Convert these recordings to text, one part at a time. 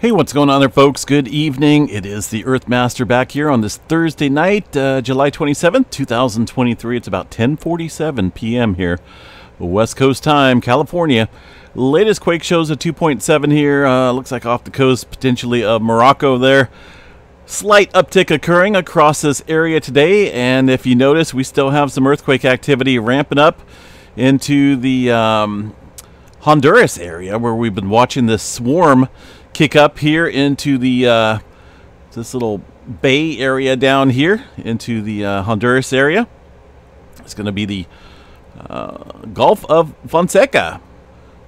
Hey, what's going on there, folks? Good evening. It is the Earthmaster back here on this Thursday night, July 27th, 2023. It's about 10:47 p.m. here, West Coast time, California. Latest quake shows a 2.7 here. Looks like off the coast, potentially, of Morocco there. Slight uptick occurring across this area today, and if you notice, we still have some earthquake activity ramping up into the Honduras area, where we've been watching this swarm kick up here into the this little bay area down here into the Honduras area. It's going to be the Gulf of Fonseca.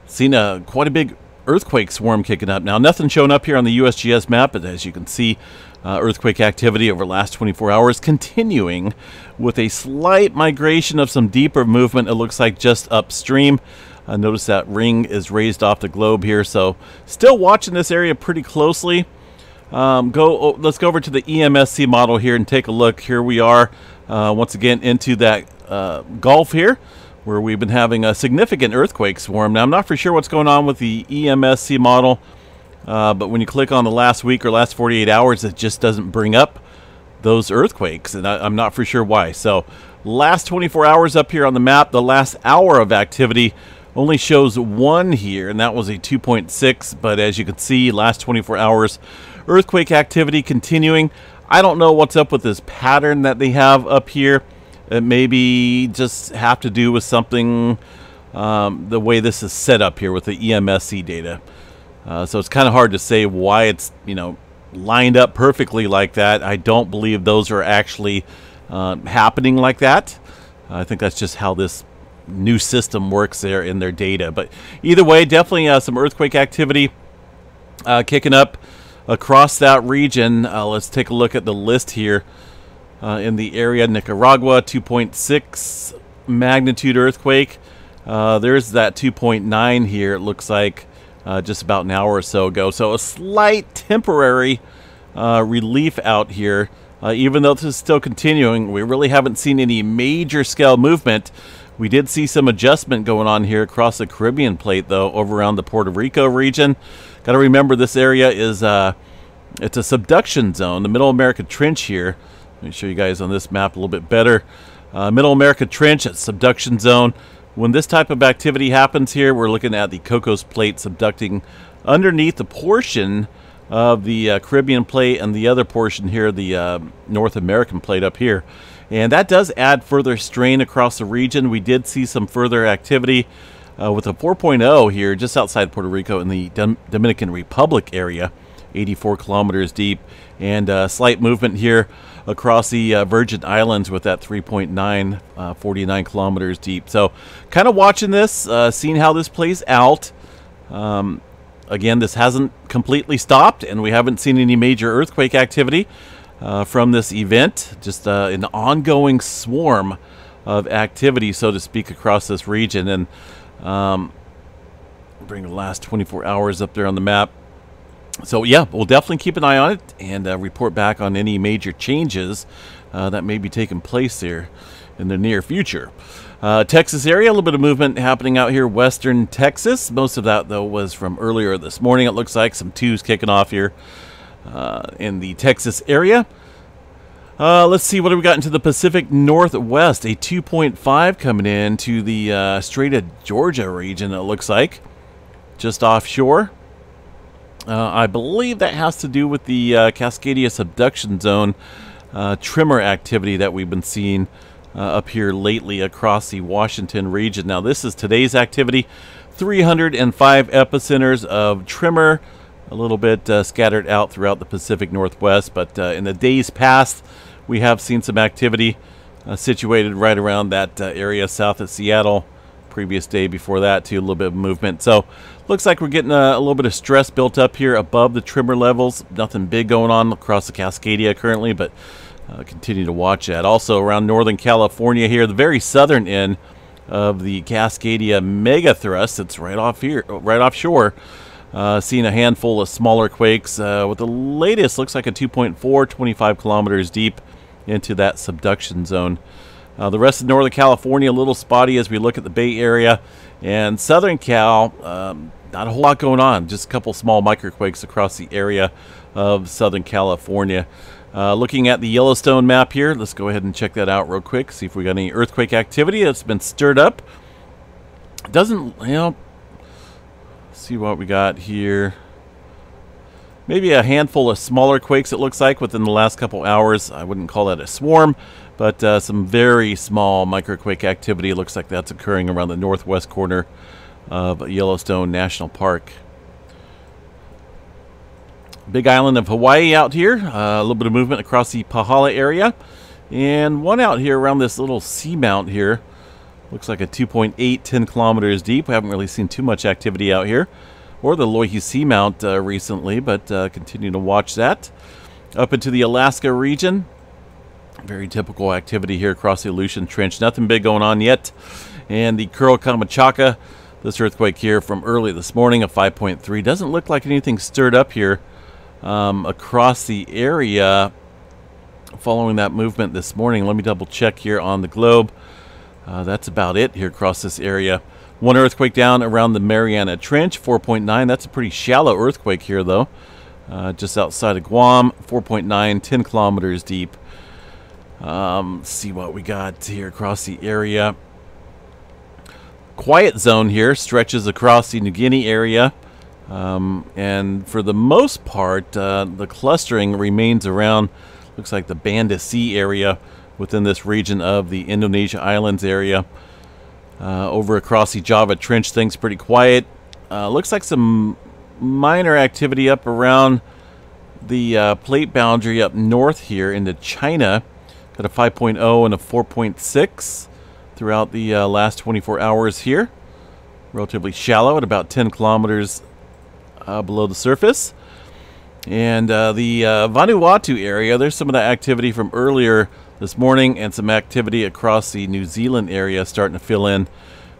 Seen quite a big earthquake swarm kicking up. Now, nothing shown up here on the USGS map, but as you can see, earthquake activity over the last 24 hours continuing with a slight migration of some deeper movement, it looks like, just upstream. Notice that ring is raised off the globe here, so still watching this area pretty closely. Let's go over to the EMSC model here and take a look. Here we are once again into that Gulf here, where we've been having a significant earthquake swarm. Now, I'm not for sure what's going on with the EMSC model, but when you click on the last week or last 48 hours, it just doesn't bring up those earthquakes, and I'm not for sure why. So last 24 hours up here on the map, the last hour of activity only shows one here, and that was a 2.6, but as you can see, last 24 hours, earthquake activity continuing. I don't know what's up with this pattern that they have up here. It may be just have to do with something, the way this is set up here with the EMSC data. So it's kind of hard to say why it's, you know, lined up perfectly like that. I don't believe those are actually happening like that. I think that's just how this new system works there in their data. But either way, definitely some earthquake activity kicking up across that region. Let's take a look at the list here in the area. Nicaragua, 2.6 magnitude earthquake. There's that 2.9 here, it looks like, just about an hour or so ago. So a slight temporary relief out here. Even though this is still continuing, we really haven't seen any major scale movement. We did see some adjustment going on here across the Caribbean Plate, though, over around the Puerto Rico region. Got to remember this area is it's a subduction zone, the Middle America Trench here. Let me show you guys on this map a little bit better. Middle America Trench, it's subduction zone. When this type of activity happens here, we're looking at the Cocos Plate subducting underneath the portion of the Caribbean Plate and the other portion here, the North American Plate up here. And that does add further strain across the region. We did see some further activity with a 4.0 here just outside Puerto Rico in the Dominican Republic area, 84 kilometers deep, and slight movement here across the Virgin Islands with that 3.9, 49 kilometers deep. So kind of watching this, seeing how this plays out. Again, this hasn't completely stopped, and we haven't seen any major earthquake activity from this event, just an ongoing swarm of activity, so to speak, across this region. And bring the last 24 hours up there on the map. So yeah, we'll definitely keep an eye on it and report back on any major changes that may be taking place here in the near future. Texas area, a little bit of movement happening out here, western Texas. Most of that, though, was from earlier this morning, it looks like. Some twos kicking off here in the Texas area. Let's see what we got into the Pacific Northwest. A 2.5 coming in to the Strait of Georgia region, it looks like, just offshore. I believe that has to do with the Cascadia subduction zone tremor activity that we've been seeing up here lately across the Washington region. Now, this is today's activity. 305 epicenters of tremor, a little bit scattered out throughout the Pacific Northwest, but in the days past, we have seen some activity situated right around that area south of Seattle. Previous day before that, too, a little bit of movement. So looks like we're getting a little bit of stress built up here above the tremor levels. Nothing big going on across the Cascadia currently, but continue to watch that. Also around Northern California here, the very southern end of the Cascadia megathrust. It's right off here, right offshore. Seeing a handful of smaller quakes with the latest, looks like a 2.4, 25 kilometers deep into that subduction zone. The rest of Northern California, a little spotty as we look at the Bay Area. And Southern Cal, not a whole lot going on, just a couple small microquakes across the area of Southern California. Looking at the Yellowstone map here, let's go ahead and check that out real quick, see if we got any earthquake activity that's been stirred up. Doesn't, you know, see what we got here. Maybe a handful of smaller quakes, it looks like, within the last couple hours. I wouldn't call that a swarm, but some very small microquake activity. It looks like that's occurring around the northwest corner of Yellowstone National Park. Big island of Hawaii out here, a little bit of movement across the Pahala area, and one out here around this little seamount here. Looks like a 2.8, 10 kilometers deep. We haven't really seen too much activity out here, or the Loihi Seamount recently, but continue to watch that. Up into the Alaska region, very typical activity here across the Aleutian Trench. Nothing big going on yet. And the Kuril-Kamchatka, this earthquake here from early this morning, a 5.3. Doesn't look like anything stirred up here across the area following that movement this morning. Let me double check here on the globe. That's about it here across this area. One earthquake down around the Mariana Trench, 4.9. That's a pretty shallow earthquake here, though. Just outside of Guam, 4.9, 10 kilometers deep. See what we got here across the area. Quiet zone here stretches across the New Guinea area. And for the most part, the clustering remains around, looks like the Banda Sea area within this region of the Indonesia Islands area. Over across the Java Trench, things pretty quiet. Looks like some minor activity up around the plate boundary up north here into China. Got a 5.0 and a 4.6 throughout the last 24 hours here. Relatively shallow at about 10 kilometers below the surface. And the Vanuatu area, there's some of the activity from earlier this morning, and some activity across the New Zealand area starting to fill in.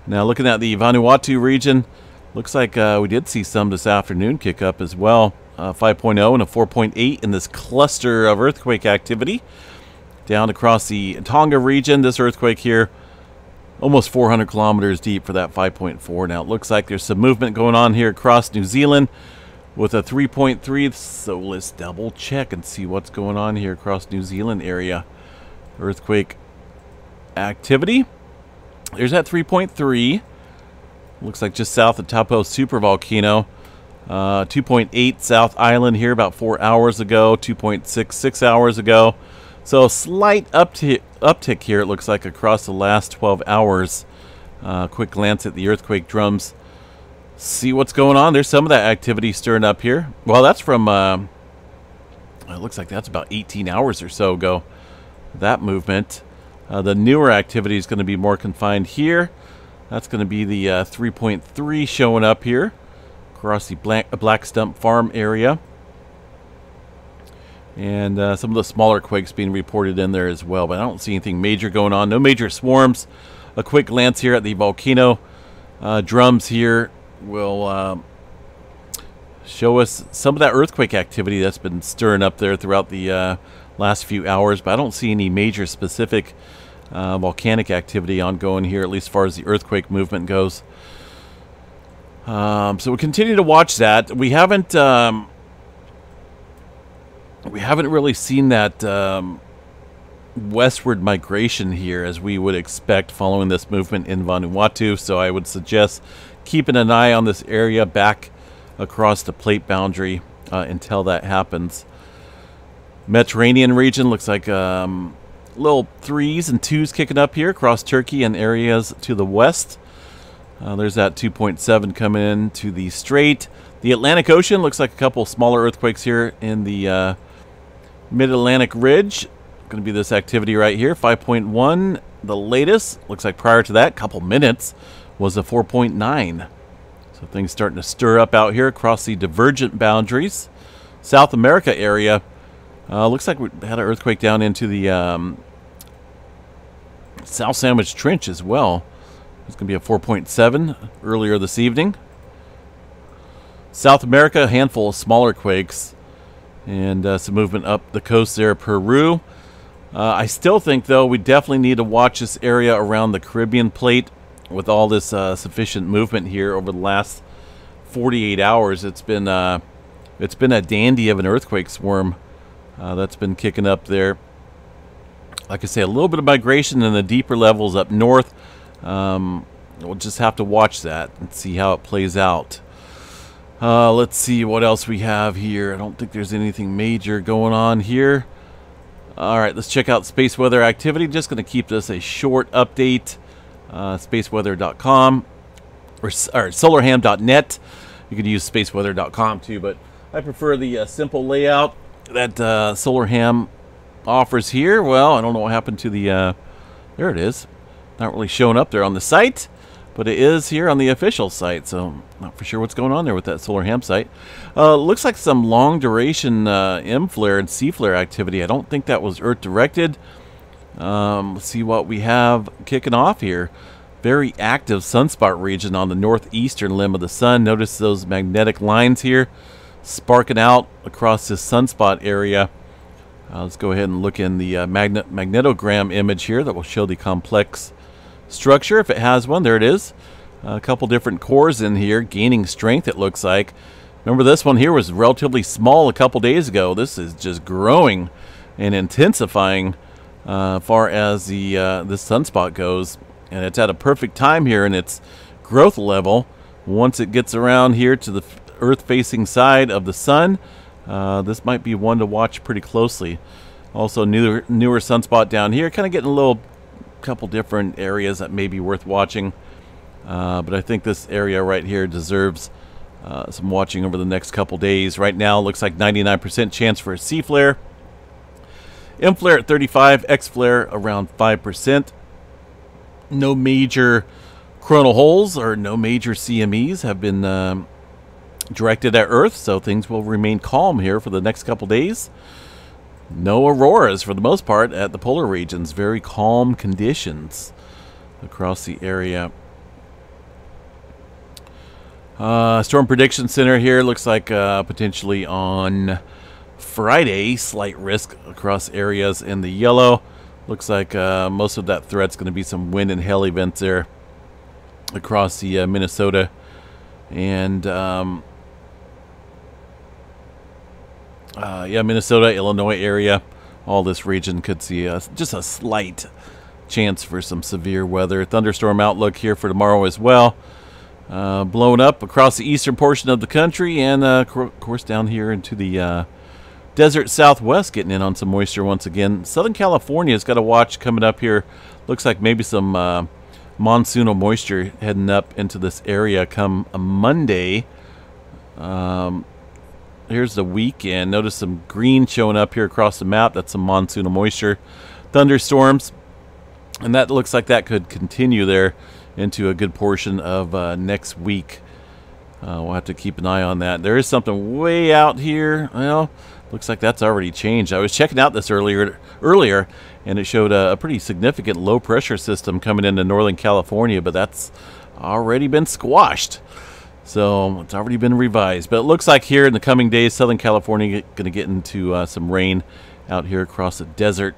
Now looking at the Vanuatu region, looks like we did see some this afternoon kick up as well. 5.0 and a 4.8 in this cluster of earthquake activity. Down across the Tonga region, this earthquake here, almost 400 kilometers deep for that 5.4. Now it looks like there's some movement going on here across New Zealand with a 3.3. So let's double check and see what's going on here across New Zealand area. Earthquake activity. There's that 3.3. Looks like just south of Taupo Supervolcano. 2.8 South Island here about 4 hours ago. 2.6, 6 hours ago. So a slight uptick here, it looks like, across the last 12 hours. Quick glance at the earthquake drums. See what's going on. There's some of that activity stirring up here. Well, that's from, it looks like that's about 18 hours or so ago. That movement. The newer activity is going to be more confined here. That's going to be the 3.3 showing up here across the black stump farm area. And some of the smaller quakes being reported in there as well, but I don't see anything major going on. No major swarms. A quick glance here at the volcano drums here will show us some of that earthquake activity that's been stirring up there throughout the last few hours, but I don't see any major specific volcanic activity ongoing here, at least as far as the earthquake movement goes. So we continue to watch that. We haven't really seen that westward migration here as we would expect following this movement in Vanuatu. So I would suggest keeping an eye on this area back across the plate boundary until that happens. Mediterranean region looks like little 3s and 2s kicking up here across Turkey and areas to the west. There's that 2.7 coming in to the strait. The Atlantic Ocean looks like a couple smaller earthquakes here in the mid Atlantic Ridge. Going to be this activity right here, 5.1. The latest looks like prior to that, couple minutes, was a 4.9. So things starting to stir up out here across the divergent boundaries. South America area. Looks like we had an earthquake down into the South Sandwich Trench as well. It's going to be a 4.7 earlier this evening. South America, a handful of smaller quakes. And some movement up the coast there, Peru. I still think, though, we definitely need to watch this area around the Caribbean Plate with all this sufficient movement here over the last 48 hours, it's been a dandy of an earthquake swarm that's been kicking up there. Like I say, a little bit of migration in the deeper levels up north. We'll just have to watch that and see how it plays out. Let's see what else we have here. I don't think there's anything major going on here. All right, let's check out space weather activity. Just going to keep this a short update. Spaceweather.com or solarham.net. You can use spaceweather.com too, but I prefer the simple layout that Solarham offers here. Well, I don't know what happened to the... there it is. Not really showing up there on the site, but it is here on the official site, so not for sure what's going on there with that Solarham site. Looks like some long duration M-flare and C-flare activity. I don't think that was Earth-directed. Let's see what we have kicking off here. Very active sunspot region on the northeastern limb of the sun. Notice those magnetic lines here sparking out across this sunspot area. Let's go ahead and look in the magnetogram image here that will show the complex structure, if it has one. There it is. A couple different cores in here gaining strength, it looks like. Remember, this one here was relatively small a couple days ago. This is just growing and intensifying far as the sunspot goes, and it's at a perfect time here in its growth level. Once it gets around here to the Earth-facing side of the sun, this might be one to watch pretty closely. Also, newer sunspot down here, kind of getting a little couple different areas that may be worth watching, but I think this area right here deserves some watching over the next couple days. Right now, looks like 99% chance for a C flare. M flare at 35, X flare around 5%. No major coronal holes or no major CMEs have been directed at Earth, so things will remain calm here for the next couple days. No auroras for the most part at the polar regions. Very calm conditions across the area. Storm Prediction Center here looks like potentially on Friday, slight risk across areas in the yellow. Looks like most of that threat's going to be some wind and hail events there across the Minnesota and yeah, Minnesota, Illinois area. All this region could see just a slight chance for some severe weather. Thunderstorm outlook here for tomorrow as well. Blown up across the eastern portion of the country and, of course, down here into the desert southwest, getting in on some moisture once again. Southern California's got a watch coming up here. Looks like maybe some monsoonal moisture heading up into this area come a Monday. Here's the weekend. Notice some green showing up here across the map. That's some monsoonal moisture. Thunderstorms. And that looks like that could continue there into a good portion of next week. We'll have to keep an eye on that. There is something way out here. Well, looks like that's already changed. I was checking out this earlier, and it showed a pretty significant low-pressure system coming into northern California, but that's already been squashed. So it's already been revised, but it looks like here in the coming days, Southern California going to get into some rain out here across the desert.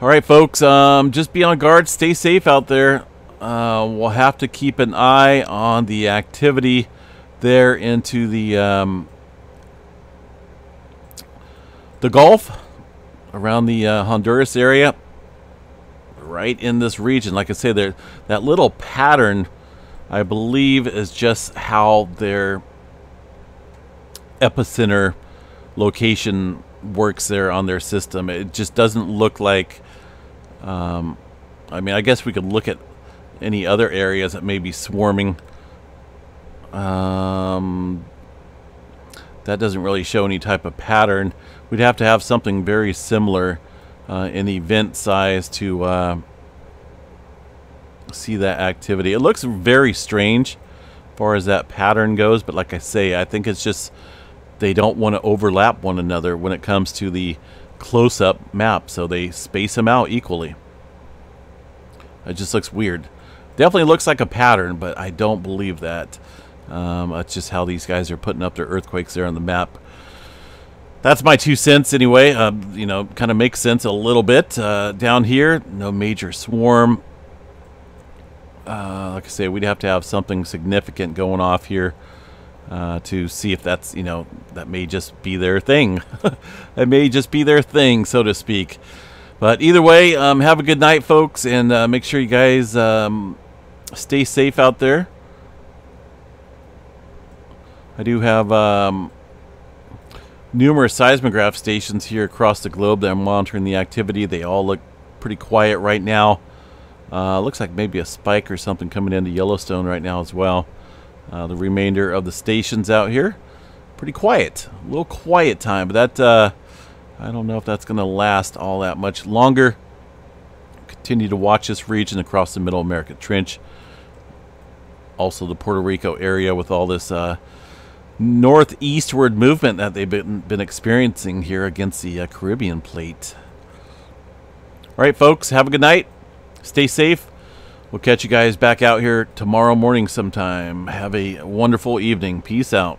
All right, folks, just be on guard. Stay safe out there. We'll have to keep an eye on the activity there into the Gulf around the Honduras area, right in this region. Like I say, there that little pattern, I believe, is just how their epicenter location works there on their system. It just doesn't look like, I mean, I guess we could look at any other areas that may be swarming. That doesn't really show any type of pattern. We'd have to have something very similar in event size to... see that activity. It looks very strange as far as that pattern goes, but like I say, I think it's just they don't want to overlap one another when it comes to the close-up map, so they space them out equally. It just looks weird. Definitely looks like a pattern, but I don't believe that. That's just how these guys are putting up their earthquakes there on the map. That's my 2 cents anyway. You know, kind of makes sense a little bit. Down here, no major swarm. like I say, we'd have to have something significant going off here to see if that's, you know, that may just be their thing. That may just be their thing, so to speak. But either way, have a good night, folks, and make sure you guys stay safe out there. I do have numerous seismograph stations here across the globe that I'm monitoring the activity. They all look pretty quiet right now. Looks like maybe a spike or something coming into Yellowstone right now as well. The remainder of the stations out here, pretty quiet. A little quiet time, but that... I don't know if that's going to last all that much longer. Continue to watch this region across the Middle America Trench. Also the Puerto Rico area with all this northeastward movement that they've been experiencing here against the Caribbean Plate. All right, folks, have a good night. Stay safe. We'll catch you guys back out here tomorrow morning sometime. Have a wonderful evening. Peace out.